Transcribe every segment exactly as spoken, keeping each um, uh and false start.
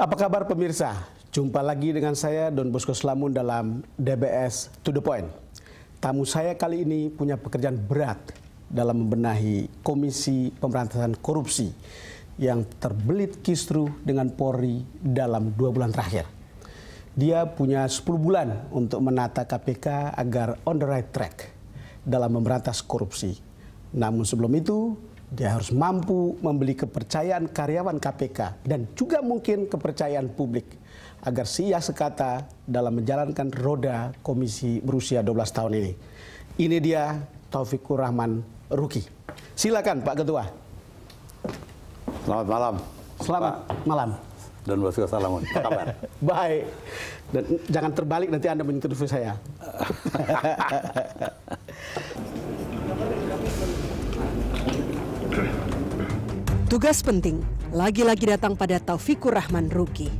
Apa kabar pemirsa? Jumpa lagi dengan saya Don Bosco Selamun dalam D B S To The Point. Tamu saya kali ini punya pekerjaan berat dalam membenahi Komisi Pemberantasan Korupsi yang terbelit kisruh dengan Polri dalam dua bulan terakhir. Dia punya sepuluh bulan untuk menata K P K agar on the right track dalam memberantas korupsi. Namun sebelum itu, dia harus mampu membeli kepercayaan karyawan K P K dan juga mungkin kepercayaan publik agar sia sekata dalam menjalankan roda komisi berusia dua belas tahun ini. Ini dia Taufiequrachman Ruki. Silakan Pak Ketua. Selamat malam. Selamat Pak. Malam. Don Bosco Selamun, apa kabar? Baik. Dan jangan terbalik nanti Anda menginterview saya. Tugas penting lagi-lagi datang pada Taufiequrachman Ruki.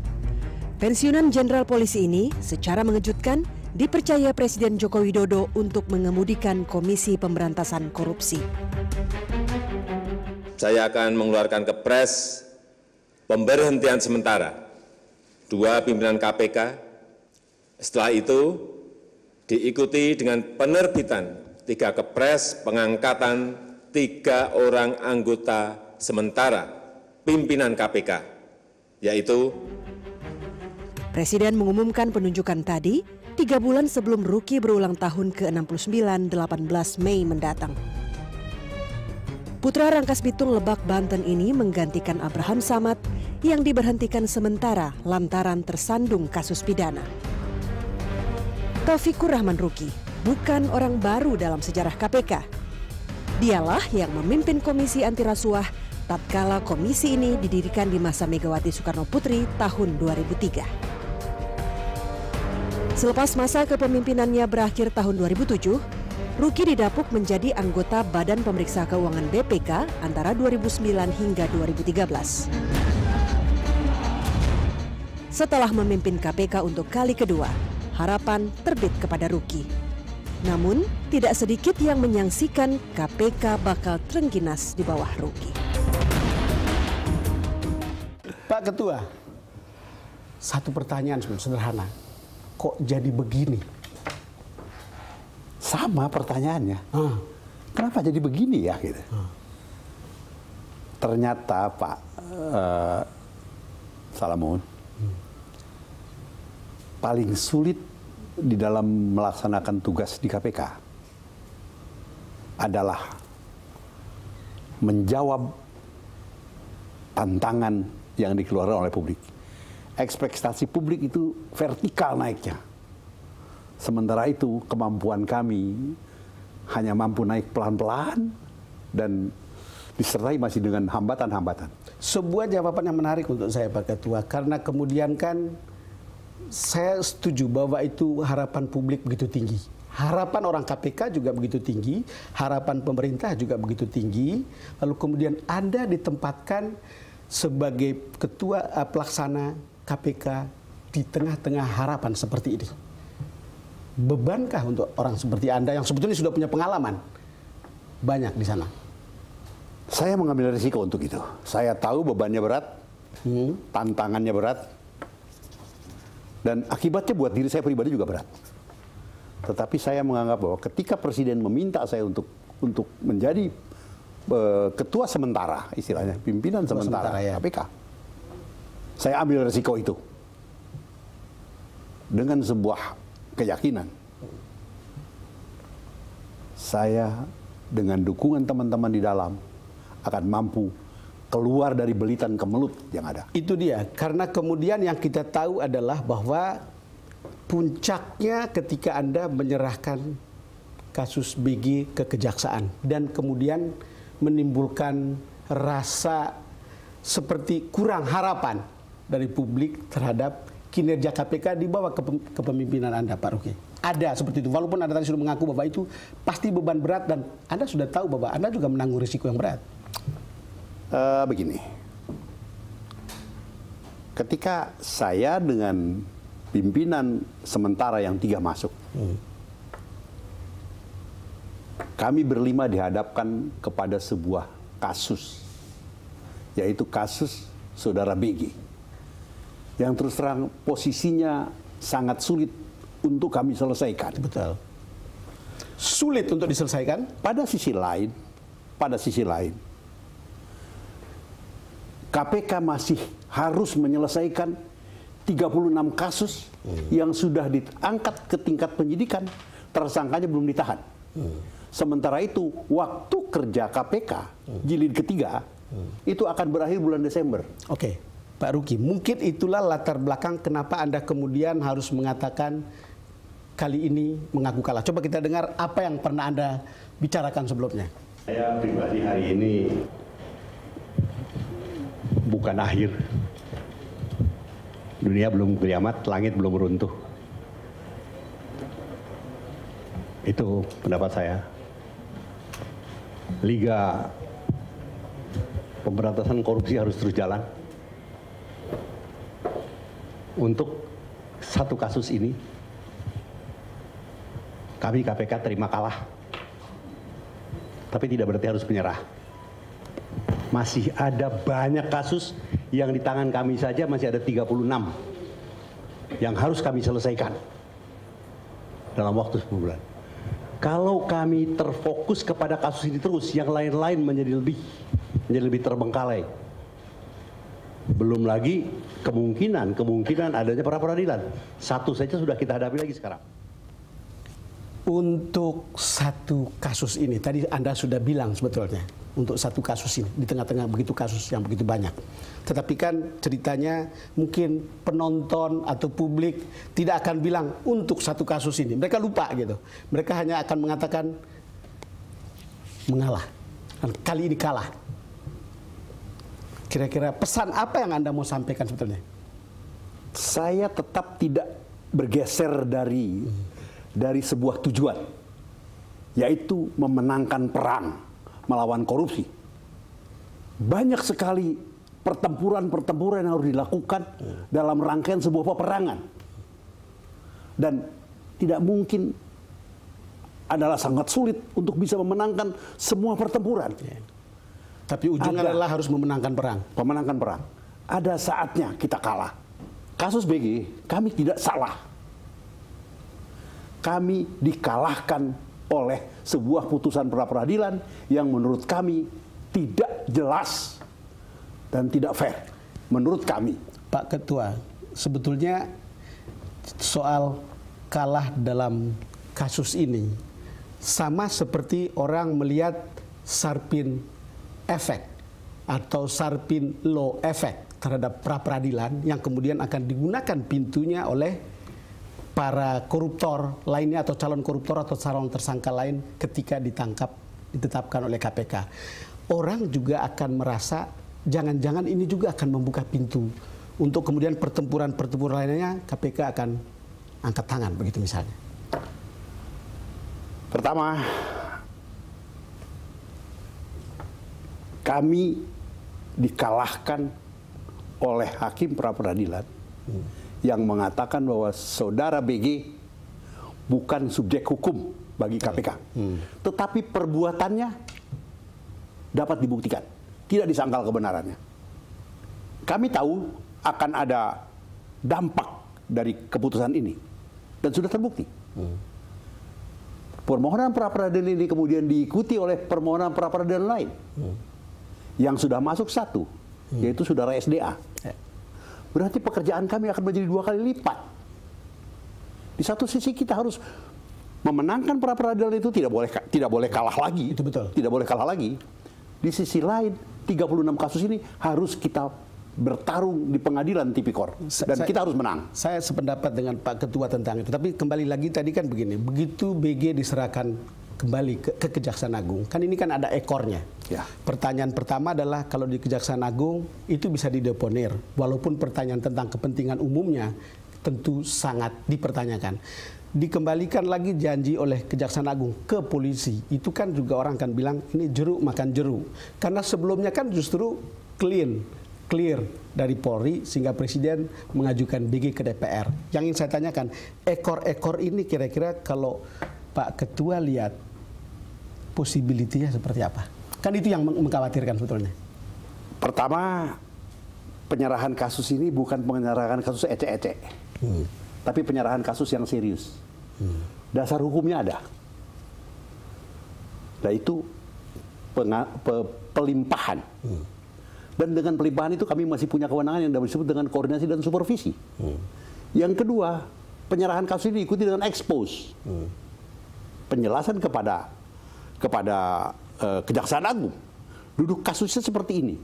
Pensiunan Jenderal Polisi ini secara mengejutkan dipercaya Presiden Joko Widodo untuk mengemudikan Komisi Pemberantasan Korupsi. Saya akan mengeluarkan Kepres pemberhentian sementara dua pimpinan K P K. Setelah itu diikuti dengan penerbitan tiga Kepres pengangkatan tiga orang anggota sementara pimpinan K P K, yaitu Presiden mengumumkan penunjukan tadi tiga bulan sebelum Ruki berulang tahun ke enam puluh sembilan, delapan belas Mei mendatang. Putra Rangkas Bitung Lebak, Banten ini menggantikan Abraham Samad yang diberhentikan sementara lantaran tersandung kasus pidana. Taufiequrachman Ruki bukan orang baru dalam sejarah K P K. Dialah yang memimpin Komisi Anti Rasuah tatkala komisi ini didirikan di masa Megawati Soekarno Putri tahun dua ribu tiga. Selepas masa kepemimpinannya berakhir tahun dua ribu tujuh, Ruki didapuk menjadi anggota Badan Pemeriksa Keuangan B P K antara dua ribu sembilan hingga dua ribu tiga belas. Setelah memimpin K P K untuk kali kedua, harapan terbit kepada Ruki. Namun, tidak sedikit yang menyangsikan K P K bakal terengginas di bawah Ruki. Pak Ketua, satu pertanyaan sederhana, kok jadi begini? Sama pertanyaannya, hmm. kenapa jadi begini ya? Gitu. Hmm. Ternyata Pak uh, Selamun, hmm. paling sulit di dalam melaksanakan tugas di K P K adalah menjawab tantangan yang dikeluarkan oleh publik. Ekspektasi publik itu vertikal naiknya. Sementara itu kemampuan kami hanya mampu naik pelan-pelan dan disertai masih dengan hambatan-hambatan. Sebuah jawaban yang menarik untuk saya Pak Ketua, karena kemudian kan saya setuju bahwa itu harapan publik begitu tinggi. Harapan orang K P K juga begitu tinggi, harapan pemerintah juga begitu tinggi, lalu kemudian Anda ditempatkan sebagai ketua pelaksana K P K di tengah-tengah harapan seperti ini. Bebankah untuk orang seperti Anda yang sebetulnya sudah punya pengalaman banyak di sana? Saya mengambil risiko untuk itu. Saya tahu bebannya berat, hmm. tantangannya berat, dan akibatnya buat diri saya pribadi juga berat. Tetapi saya menganggap bahwa ketika Presiden meminta saya untuk untuk menjadi ketua sementara, istilahnya pimpinan ketua sementara, sementara ya. K P K, saya ambil resiko itu dengan sebuah keyakinan. Saya dengan dukungan teman-teman di dalam akan mampu keluar dari belitan kemelut yang ada. Itu dia, karena kemudian yang kita tahu adalah bahwa puncaknya ketika Anda menyerahkan kasus B G ke kejaksaan dan kemudian menimbulkan rasa seperti kurang harapan dari publik terhadap kinerja K P K di bawah kepemimpinan Anda, Pak Ruki. Ada seperti itu, walaupun Anda tadi sudah mengaku bahwa itu pasti beban berat dan Anda sudah tahu bahwa Anda juga menanggung risiko yang berat. Uh, begini, ketika saya dengan pimpinan sementara yang tiga masuk, hmm. kami berlima dihadapkan kepada sebuah kasus, yaitu kasus Saudara B G yang terus terang posisinya sangat sulit untuk kami selesaikan. Betul. Sulit untuk diselesaikan? Pada sisi lain, pada sisi lain, K P K masih harus menyelesaikan tiga puluh enam kasus hmm. yang sudah diangkat ke tingkat penyidikan, tersangkanya belum ditahan. Hmm. Sementara itu, waktu kerja K P K, hmm. jilid ketiga, hmm. itu akan berakhir bulan Desember. Oke, okay. Pak Ruki, mungkin itulah latar belakang kenapa Anda kemudian harus mengatakan kali ini mengaku kalah. Coba kita dengar apa yang pernah Anda bicarakan sebelumnya. Saya pribadi hari ini bukan akhir. Dunia belum kiamat, langit belum runtuh. Itu pendapat saya. Liga pemberantasan korupsi harus terus jalan. Untuk satu kasus ini, kami K P K terima kalah. Tapi tidak berarti harus menyerah. Masih ada banyak kasus yang di tangan kami saja masih ada tiga puluh enam yang harus kami selesaikan dalam waktu sepuluh bulan. Kalau kami terfokus kepada kasus ini terus, yang lain-lain menjadi lebih menjadi lebih terbengkalai. Belum lagi kemungkinan kemungkinan adanya pra peradilan. Satu saja sudah kita hadapi lagi sekarang. Untuk satu kasus ini, tadi Anda sudah bilang sebetulnya untuk satu kasus ini di tengah-tengah begitu kasus yang begitu banyak. Tetapi kan ceritanya mungkin penonton atau publik tidak akan bilang untuk satu kasus ini. Mereka lupa gitu. Mereka hanya akan mengatakan mengalah. Kali ini kalah. Kira-kira pesan apa yang Anda mau sampaikan sebetulnya? Saya tetap tidak bergeser dari hmm. dari sebuah tujuan, yaitu memenangkan perang melawan korupsi. Banyak sekali pertempuran-pertempuran yang harus dilakukan dalam rangkaian sebuah peperangan. Dan tidak mungkin adalah sangat sulit untuk bisa memenangkan semua pertempuran. Tapi ujungnya adalah harus memenangkan perang. Memenangkan perang. Ada saatnya kita kalah. Kasus B G, kami tidak salah. Kami dikalahkan oleh sebuah putusan pra-peradilan yang menurut kami tidak jelas dan tidak fair. Menurut kami. Pak Ketua, sebetulnya soal kalah dalam kasus ini sama seperti orang melihat Sarpin efek atau Sarpin law efek terhadap pra-peradilan yang kemudian akan digunakan pintunya oleh para koruptor lainnya atau calon koruptor atau calon tersangka lain ketika ditangkap, ditetapkan oleh K P K. Orang juga akan merasa jangan-jangan ini juga akan membuka pintu untuk kemudian pertempuran-pertempuran lainnya K P K akan angkat tangan, begitu misalnya. Pertama, kami dikalahkan oleh hakim pra peradilan hmm. yang mengatakan bahwa saudara B G bukan subjek hukum bagi K P K. Hmm. Tetapi perbuatannya dapat dibuktikan. Tidak disangkal kebenarannya. Kami tahu akan ada dampak dari keputusan ini. Dan sudah terbukti. Hmm. Permohonan pra-peradilan ini kemudian diikuti oleh permohonan pra-peradilan lain. Hmm. Yang sudah masuk satu, hmm. yaitu saudara S D A. Eh. Berarti pekerjaan kami akan menjadi dua kali lipat. Di satu sisi kita harus memenangkan pra peradilan itu, tidak boleh tidak boleh kalah lagi. Itu betul. Tidak boleh kalah lagi. Di sisi lain, tiga puluh enam kasus ini harus kita bertarung di pengadilan tipikor. Dan saya, kita harus menang. Saya sependapat dengan Pak Ketua tentang itu. Tapi kembali lagi tadi kan begini, begitu B G diserahkan kembali ke, ke Kejaksaan Agung, kan ini kan ada ekornya. Ya. Pertanyaan pertama adalah kalau di Kejaksaan Agung itu bisa dideponir, walaupun pertanyaan tentang kepentingan umumnya tentu sangat dipertanyakan. Dikembalikan lagi janji oleh Kejaksaan Agung ke polisi, itu kan juga orang kan bilang ini jeruk makan jeruk, karena sebelumnya kan justru clean, clear dari Polri sehingga Presiden mengajukan B G ke D P R. Yang ingin saya tanyakan, ekor-ekor ini kira-kira kalau Pak Ketua lihat possibility-nya seperti apa? Kan itu yang mengkhawatirkan sebetulnya. Pertama, penyerahan kasus ini bukan penyerahan kasus ecek-ecek, hmm. tapi penyerahan kasus yang serius. Hmm. Dasar hukumnya ada. Nah itu penga, pe, pelimpahan. Hmm. Dan dengan pelimpahan itu kami masih punya kewenangan yang disebut dengan koordinasi dan supervisi. Hmm. Yang kedua, penyerahan kasus ini diikuti dengan expose. Hmm. Penjelasan kepada kepada eh, Kejaksaan Agung. Duduk kasusnya seperti ini.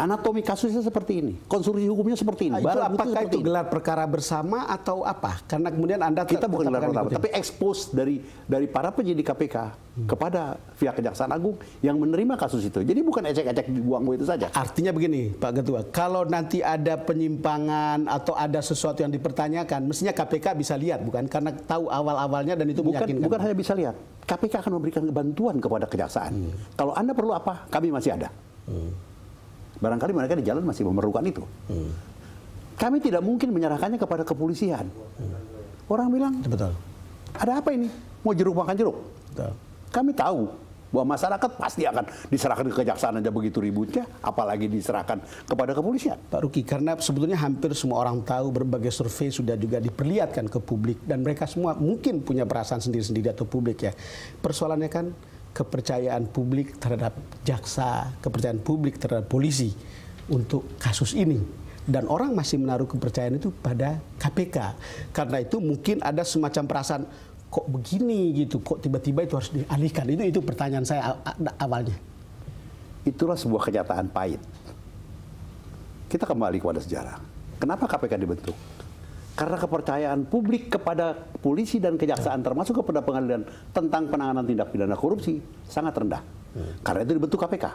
Anatomi kasusnya seperti ini, konstruksi hukumnya seperti ini. Nah, itu apakah itu gelar perkara bersama atau apa? Karena kemudian Anda kita bukan gelar perkara, tapi expose dari dari para penyidik K P K hmm. kepada pihak Kejaksaan Agung yang menerima kasus itu. Jadi bukan ecek-ecek dibuang itu saja. Artinya begini, Pak Ketua, kalau nanti ada penyimpangan atau ada sesuatu yang dipertanyakan, mestinya K P K bisa lihat, bukan? Karena tahu awal-awalnya dan itu bukan, meyakinkan. Bukan hanya bisa lihat, K P K akan memberikan bantuan kepada Kejaksaan. Hmm. Kalau Anda perlu apa, kami masih ada. Hmm. Barangkali mereka di jalan masih memerlukan itu. Hmm. Kami tidak mungkin menyerahkannya kepada kepolisian. Hmm. Orang bilang, betul. Ada apa ini? Mau jeruk makan jeruk? Betul. Kami tahu bahwa masyarakat pasti akan diserahkan ke kejaksaan aja begitu ributnya, apalagi diserahkan kepada kepolisian. Pak Ruki, karena sebetulnya hampir semua orang tahu, berbagai survei sudah juga diperlihatkan ke publik, dan mereka semua mungkin punya perasaan sendiri-sendiri atau publik ya. Persoalannya kan, kepercayaan publik terhadap jaksa, kepercayaan publik terhadap polisi untuk kasus ini. Dan orang masih menaruh kepercayaan itu pada K P K. Karena itu mungkin ada semacam perasaan, kok begini gitu, kok tiba-tiba itu harus dialihkan. Itu itu pertanyaan saya awalnya. Itulah sebuah kenyataan pahit. Kita kembali kepada sejarah. Kenapa K P K dibentuk? Karena kepercayaan publik kepada polisi dan kejaksaan, termasuk kepada pengadilan, tentang penanganan tindak pidana korupsi sangat rendah. Karena itu dibentuk K P K.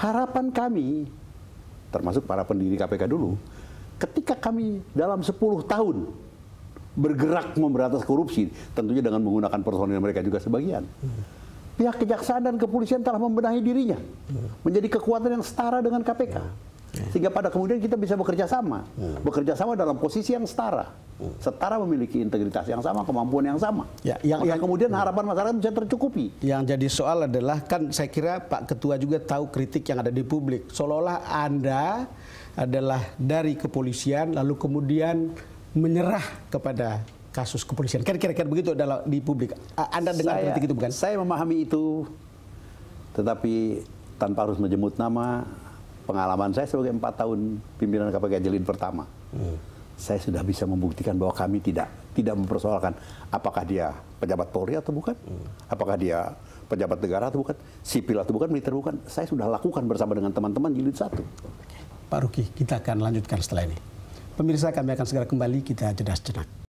Harapan kami, termasuk para pendiri K P K dulu, ketika kami dalam sepuluh tahun bergerak memberantas korupsi, tentunya dengan menggunakan personil mereka juga sebagian, pihak kejaksaan dan kepolisian telah membenahi dirinya, menjadi kekuatan yang setara dengan K P K. Sehingga pada kemudian kita bisa bekerja sama. Hmm. Bekerja sama dalam posisi yang setara. Hmm. Setara memiliki integritas yang sama, kemampuan yang sama. Ya, yang, yang kemudian ya. harapan masyarakat bisa tercukupi. Yang jadi soal adalah, kan saya kira Pak Ketua juga tahu kritik yang ada di publik. Seolah-olah Anda adalah dari kepolisian, lalu kemudian menyerah kepada kasus kepolisian. Kan kira-kira begitu adalah di publik. Anda dengar saya, kritik itu bukan? Saya memahami itu, tetapi tanpa harus menjemput nama, pengalaman saya sebagai empat tahun pimpinan K P K Jilid pertama, hmm. saya sudah bisa membuktikan bahwa kami tidak tidak mempersoalkan apakah dia pejabat Polri atau bukan, hmm. apakah dia pejabat negara atau bukan, sipil atau bukan, militer bukan. Saya sudah lakukan bersama dengan teman-teman Jilid satu. Pak Ruki, kita akan lanjutkan setelah ini. Pemirsa, kami akan segera kembali, kita jeda sejenak.